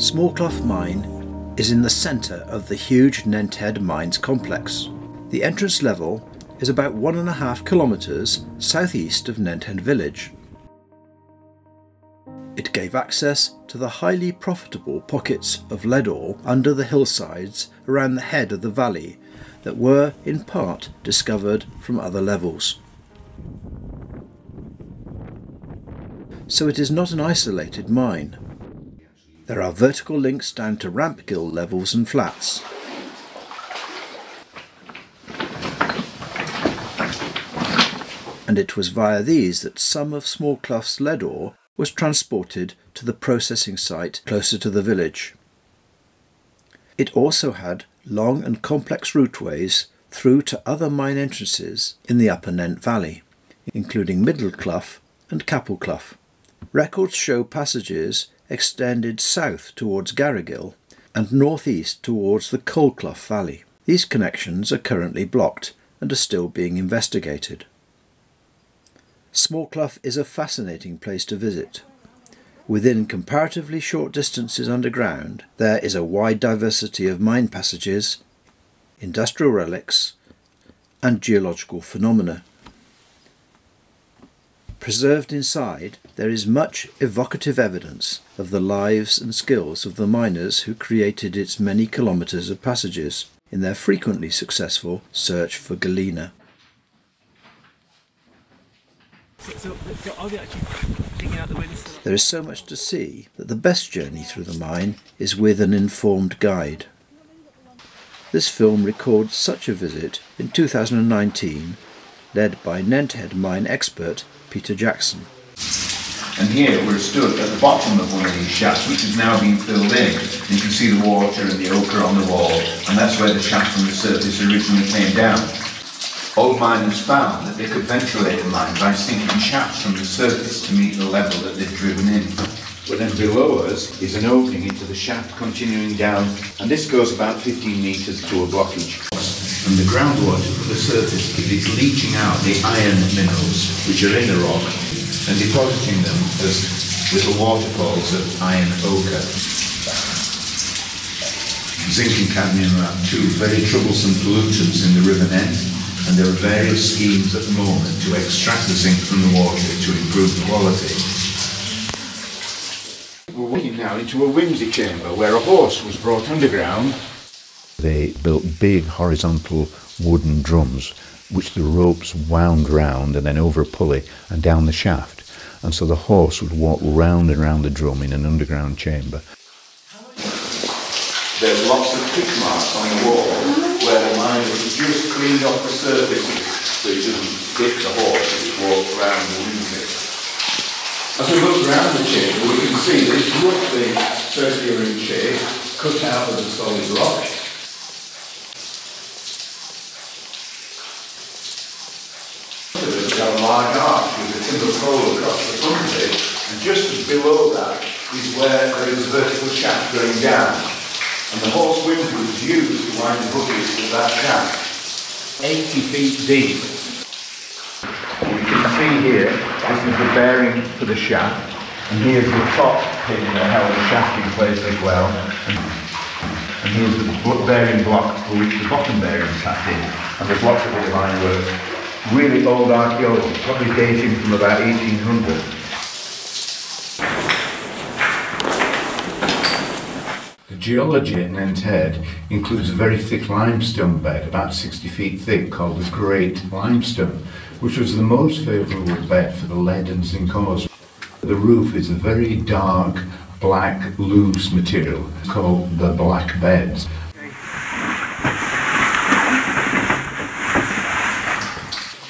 Smallcleugh Mine is in the centre of the huge Nenthead Mines Complex. The entrance level is about 1.5 kilometres southeast of Nenthead Village. It gave access to the highly profitable pockets of lead ore under the hillsides around the head of the valley that were, in part, discovered from other levels. So it is not an isolated mine. There are vertical links down to ramp gill levels and flats. And it was via these that some of Smallclough's lead ore was transported to the processing site closer to the village. It also had long and complex routeways through to other mine entrances in the Upper Nent Valley, including Middlecleugh and Cappelcleugh. Records show passages extended south towards Garrigill and northeast towards the Coalclough Valley. These connections are currently blocked and are still being investigated. Smallcleugh is a fascinating place to visit. Within comparatively short distances underground, there is a wide diversity of mine passages, industrial relics, and geological phenomena. Preserved inside, there is much evocative evidence of the lives and skills of the miners who created its many kilometres of passages in their frequently successful search for galena. There is so much to see that the best journey through the mine is with an informed guide. This film records such a visit in 2019, led by Nenthead mine expert Peter Jackson. And here we're stood at the bottom of one of these shafts, which is now being filled in. You can see the water and the ochre on the wall, and that's where the shaft from the surface originally came down. Old miners found that they could ventilate a mine by sinking shafts from the surface to meet the level that they'd driven in. But then below us is an opening into the shaft continuing down, and this goes about 15 metres to a blockage. From the groundwater to the surface, it is leaching out the iron minerals which are in the rock and depositing them as little waterfalls of iron ochre. Zinc and cadmium are two very troublesome pollutants in the river Nent, and there are various schemes at the moment to extract the zinc from the water to improve quality. We're walking now into a whimsy chamber where a horse was brought underground. They built big horizontal wooden drums which the ropes wound round and then over a pulley and down the shaft, and so the horse would walk round and round the drum in an underground chamber. There's lots of tick marks on the wall where the mine was just cleaned off the surface so it doesn't dip the horse as it walks round the window. As we look round the chamber, we can see that it's roughly circular in shape, cut out of the solid rock. There's a large arch with a timber pole across the front of it, and just below that is where there is a vertical shaft going down. And the horse winter was used to wind the buckets to that shaft, 80 feet deep. You can see here, this is the bearing for the shaft, and here's the top pin that held the shaft in place as well, and here's the bearing block for which the bottom bearing sat in, and there's lots of other line work. Really old archaeology, probably dating from about 1800. Geology at Nenthead includes a very thick limestone bed, about 60 feet thick, called the Great Limestone, which was the most favourable bed for the lead and zinc ores. The roof is a very dark, black, loose material called the black beds.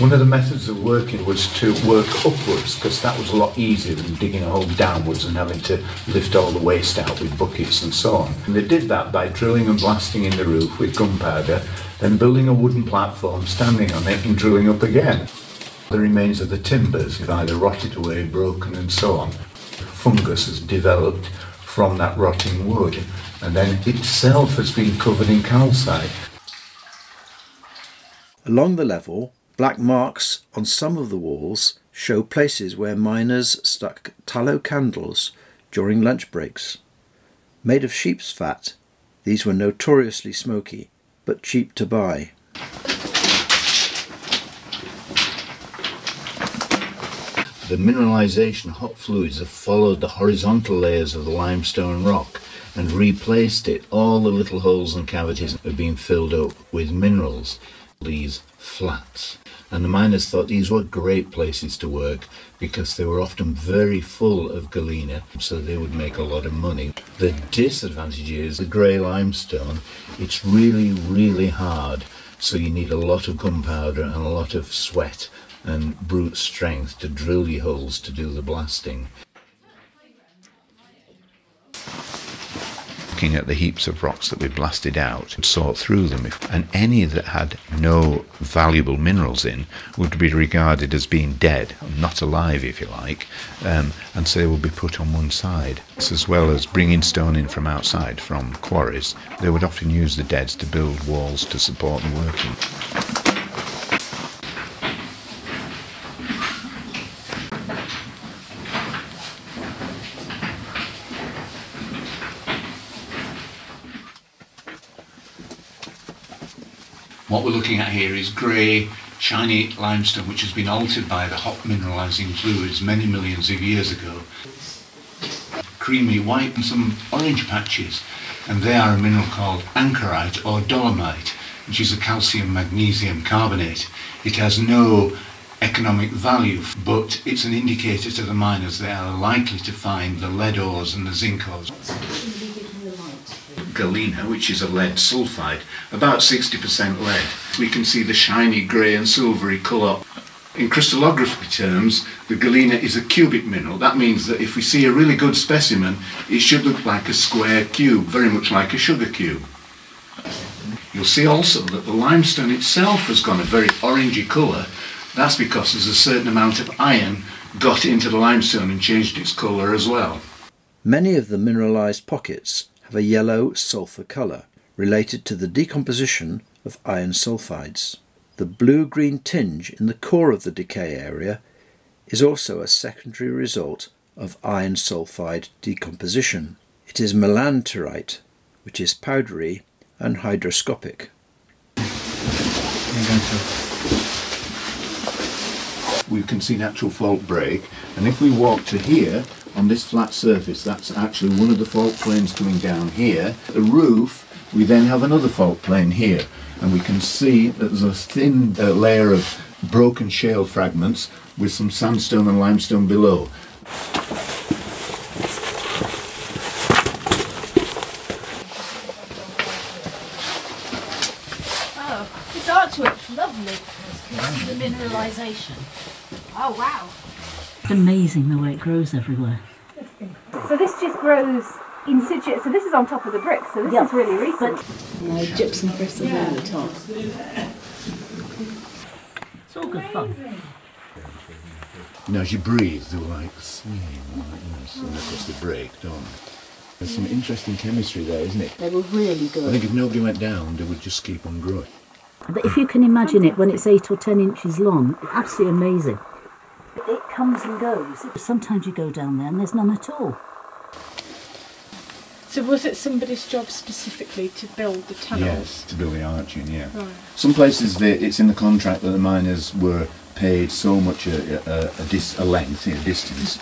One of the methods of working was to work upwards, because that was a lot easier than digging a hole downwards and having to lift all the waste out with buckets and so on. And they did that by drilling and blasting in the roof with gunpowder, then building a wooden platform, standing on it and drilling up again. The remains of the timbers have either rotted away, broken and so on. Fungus has developed from that rotting wood, and then itself has been covered in calcite. Along the level, black marks on some of the walls show places where miners stuck tallow candles during lunch breaks. made of sheep's fat. These were notoriously smoky, but cheap to buy. The mineralization hot fluids have followed the horizontal layers of the limestone rock and replaced it. All the little holes and cavities have been filled up with minerals, these flats. And the miners thought these were great places to work because they were often very full of galena, so they would make a lot of money. The disadvantage is the grey limestone, it's really, really hard, so you need a lot of gunpowder and a lot of sweat and brute strength to drill your holes to do the blasting. Looking at the heaps of rocks that we blasted out and sort through them, and any that had no valuable minerals in would be regarded as being dead, not alive if you like, and so they would be put on one side. As well as bringing stone in from outside, from quarries, they would often use the deads to build walls to support the working. What we're looking at here is grey, shiny limestone which has been altered by the hot mineralising fluids many millions of years ago. Creamy white and some orange patches, and they are a mineral called anchorite or dolomite, which is a calcium magnesium carbonate. It has no economic value, but it's an indicator to the miners they are likely to find the lead ores and the zinc ores. Galena, which is a lead sulfide, about 60% lead. We can see the shiny grey and silvery colour. In crystallography terms, the galena is a cubic mineral. That means that if we see a really good specimen, it should look like a square cube, very much like a sugar cube. You'll see also that the limestone itself has gone a very orangey colour. That's because there's a certain amount of iron got into the limestone and changed its colour as well. Many of the mineralised pockets of a yellow sulphur colour, related to the decomposition of iron sulphides. The blue-green tinge in the core of the decay area is also a secondary result of iron sulphide decomposition. It is melanterite, which is powdery and hygroscopic. We can see natural fault break, and if we walk to here, on this flat surface, that's actually one of the fault planes coming down here. The roof, we then have another fault plane here, and we can see that there's a thin layer of broken shale fragments with some sandstone and limestone below. Oh, this artwork's lovely. The mineralisation. Oh wow. It's amazing the way it grows everywhere. So this just grows in situ, so this is on top of the brick, so this is really recent. No gypsum bristles on the top. It's all good fun. And as you breathe, they're like swinging like this, and of course they break, don't they? There's some interesting chemistry there, isn't it? They were really good. I think if nobody went down, they would just keep on growing. But if you can imagine it when it's 8 or 10 inches long, absolutely amazing. It comes and goes. Sometimes you go down there and there's none at all. So was it somebody's job specifically to build the tunnels? Yes, to build the arching, yeah. Right. Some places it's in the contract that the miners were paid so much a distance,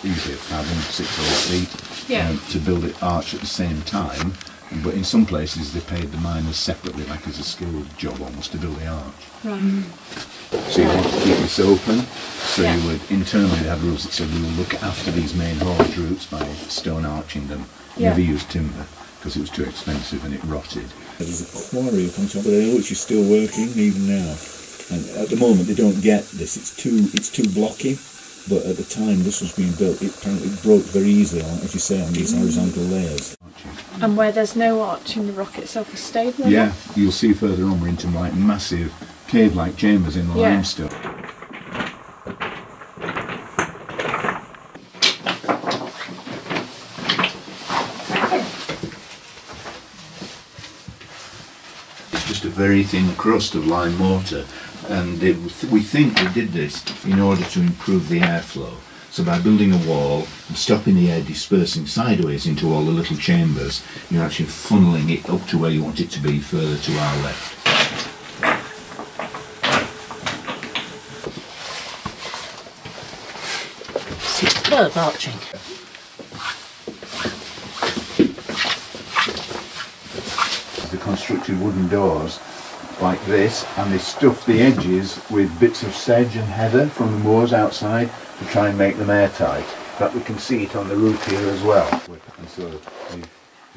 usually a fathom, 6 or 8 feet, to build the arch at the same time. But in some places they paid the miners separately, like as a skilled job almost, to build the arch. Right. So you want to keep this open, so you would internally have rules that said we will look after these main haulage routes by stone arching them. Never used timber because it was too expensive and it rotted. There was a quarry up on top of the hill which is still working even now. And at the moment they don't get this, it's too blocky. But at the time this was being built, it apparently broke very easily, as you say, on these horizontal layers. And where there's no arch in the rock itself is stable? Yeah, you'll see further on we're into like massive cave-like chambers in the limestone. It's just a very thin crust of lime mortar. And we think they did this in order to improve the airflow. So by building a wall and stopping the air dispersing sideways into all the little chambers, you're actually funneling it up to where you want it to be, further to our left. Superb arching. They constructed wooden doors like this, and they stuffed the edges with bits of sedge and heather from the moors outside to try and make them airtight. But we can see it on the roof here as well. And so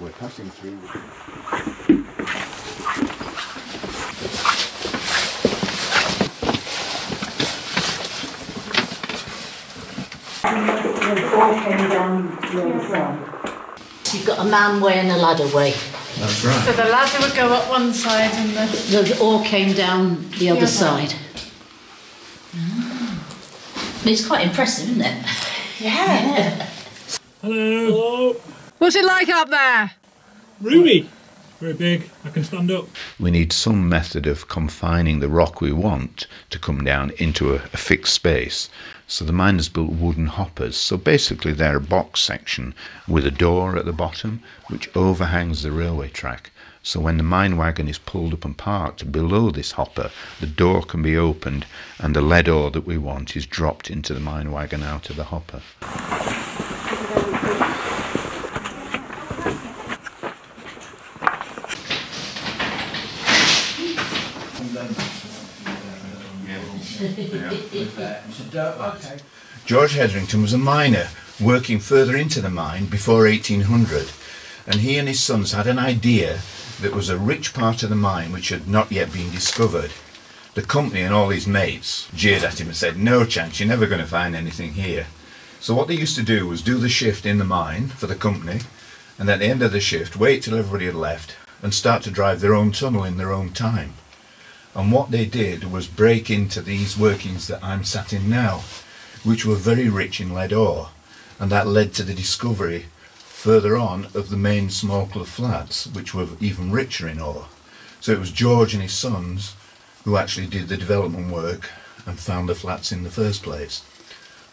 we're passing through. You've got a man way and a ladder way. That's right. So the ladder would go up one side and the oar came down the other side. Oh. I mean, it's quite impressive, isn't it? Yeah. Hello. Hello. What's it like up there? Roomy. Very big. I can stand up. We need some method of confining the rock we want to come down into a fixed space. So the miners built wooden hoppers. So basically they're a box section with a door at the bottom which overhangs the railway track. So when the mine wagon is pulled up and parked below this hopper, the door can be opened and the lead ore that we want is dropped into the mine wagon out of the hopper. George Hedrington was a miner working further into the mine before 1800, and he and his sons had an idea that was a rich part of the mine which had not yet been discovered. The company and all his mates jeered at him and said, "No chance, you're never going to find anything here." So what they used to do was do the shift in the mine for the company, and at the end of the shift wait till everybody had left and start to drive their own tunnel in their own time. And what they did was break into these workings that I'm sat in now, which were very rich in lead ore, and that led to the discovery further on of the main Smallcleugh flats, which were even richer in ore. So it was George and his sons who actually did the development work and found the flats in the first place.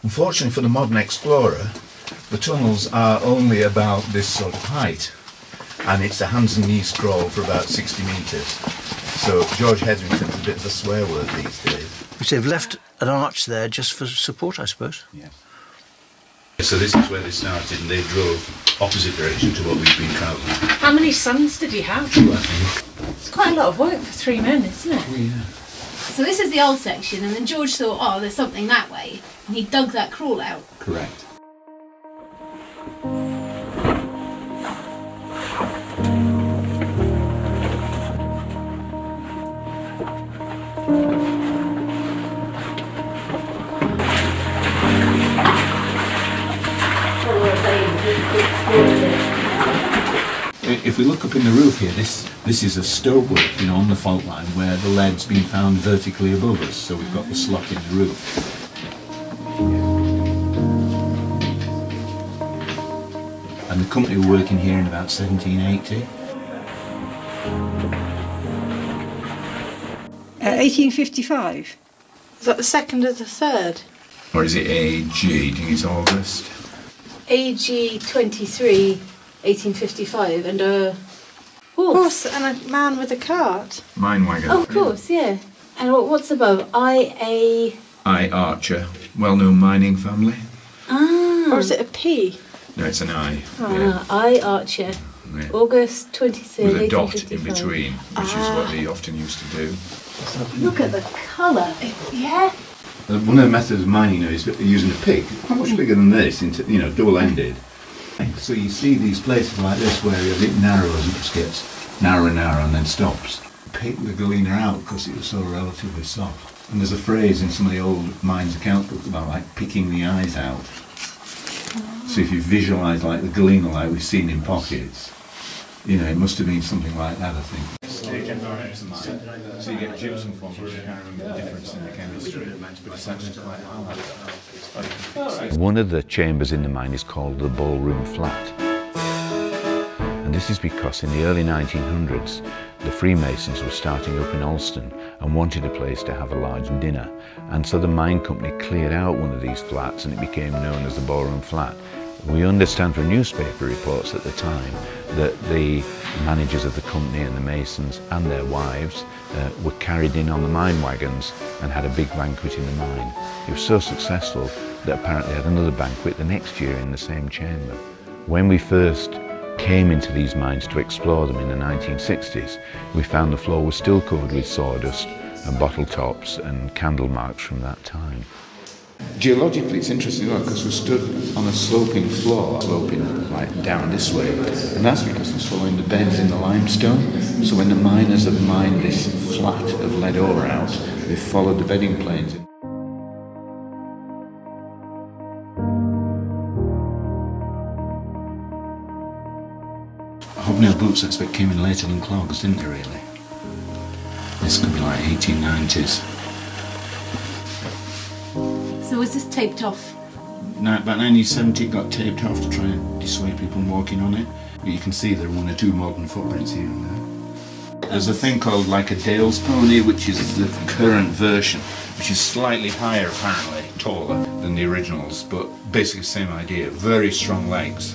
Unfortunately for the modern explorer, the tunnels are only about this sort of height, and it's a hands and knees crawl for about 60 metres. So George Hedrington's a bit of a swear word these days. Which they've left an arch there just for support, I suppose. Yeah. So this is where they started, and they drove opposite direction to what we've been travelling. How many sons did he have? Two, I think. It's quite a lot of work for three men, isn't it? Oh, yeah. So this is the old section, and then George thought, oh, there's something that way, and he dug that crawl out. Correct. If we look up in the roof here, this is a stovework, you know, on the fault line where the lead's been found vertically above us, so we've got the slot in the roof. Yeah. And the company were working here in about 1780. 1855. Is that the second or the third? Or is it AG? Do you think it's August? AG 23. 1855, and a horse and a man with a cart. Mine wagon. Oh, of course, yeah. And what's above? I Archer, well-known mining family. Ah. Or is it a P? No, it's an I. Ah, yeah. I Archer. Yeah. August 23rd, with a dot in between, which is what they often used to do. Look at the colour. Yeah. One of the methods of mining is using a pig. How much bigger than this? You know, double-ended. So you see these places like this where it narrows and it gets narrower and narrower and then stops. Pick the galena out because it was so relatively soft. And there's a phrase in some of the old mines account books about like picking the eyes out. So if you visualise like the galena like we've seen in Pockets, you know, it must have been something like that, I think. So you get gypsum forms, which I can't remember the difference in the chemistry. One of the chambers in the mine is called the Ballroom Flat. And this is because in the early 1900s, The Freemasons were starting up in Alston and wanted a place to have a large dinner, and so the mine company cleared out one of these flats and it became known as the Ballroom Flat. We understand from newspaper reports at the time that the managers of the company and the masons and their wives were carried in on the mine wagons and had a big banquet in the mine. It was so successful that apparently had another banquet the next year in the same chamber. When we first came into these mines to explore them in the 1960s, we found the floor was still covered with sawdust and bottle tops and candle marks from that time. Geologically it's interesting because we stood on a sloping floor, sloping like down this way, and that's because it's following the bends in the limestone. So when the miners have mined this flat of lead ore out, they've followed the bedding planes. Hobnail boots I expect came in later than clogs, didn't they really? This could be like 1890s. So was this taped off? No, about 1970 it got taped off to try and dissuade people from walking on it. But you can see there are one or two modern footprints here and there. There's a thing called like a Dale's Pony, which is the current version, which is slightly higher apparently, taller than the originals, but basically the same idea. Very strong legs,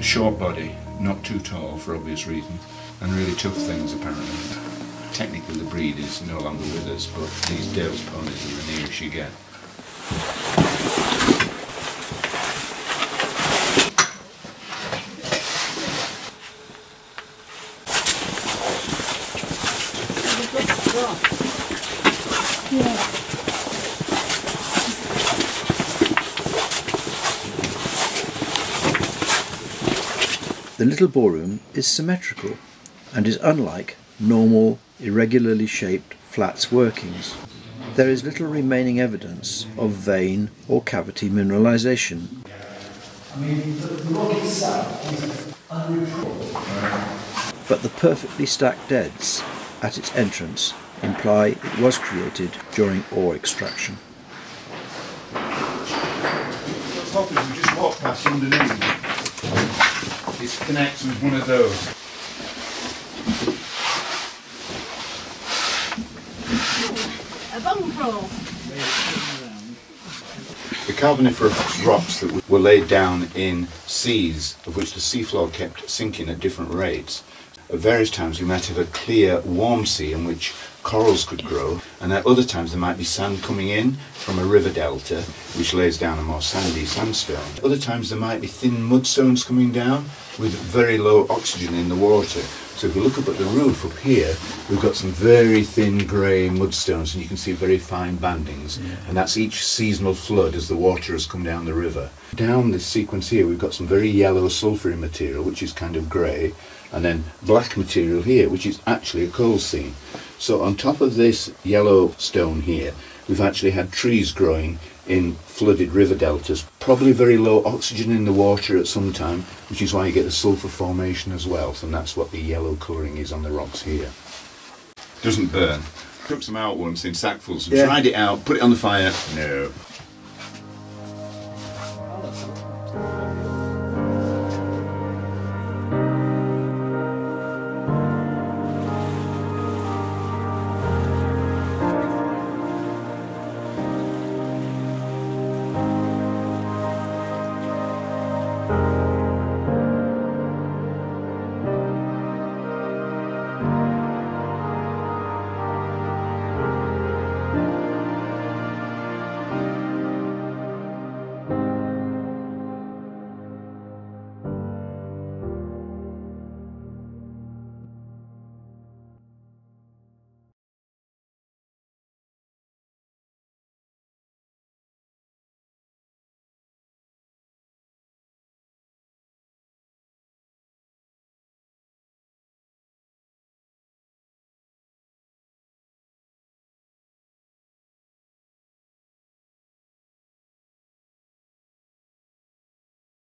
short body, not too tall for obvious reasons, and really tough things apparently. Technically the breed is no longer with us, but these Dale's Ponies are the nearest you get. The little ballroom is symmetrical and is unlike normal, irregularly shaped flats' workings. There is little remaining evidence of vein or cavity mineralisation. But the perfectly stacked deads at its entrance imply it was created during ore extraction. What's happened? We just walked past underneath. It connects with one of those. The Carboniferous rocks that were laid down in seas, of which the seafloor kept sinking at different rates. At various times we might have a clear, warm sea in which corals could grow, and at other times there might be sand coming in from a river delta, which lays down a more sandy sandstone. At other times there might be thin mudstones coming down with very low oxygen in the water. So if we look up at the roof up here, we've got some very thin grey mudstones, and you can see very fine bandings, and that's each seasonal flood as the water has come down the river. Down this sequence here we've got some very yellow sulphury material, which is kind of grey, and then black material here, which is actually a coal seam. So on top of this yellow stone here, we've actually had trees growing in flooded river deltas, probably very low oxygen in the water at some time, which is why you get the sulphur formation as well, and that's what the yellow colouring is on the rocks here. Doesn't burn. Took some out once in sackfuls and tried it out, put it on the fire, no.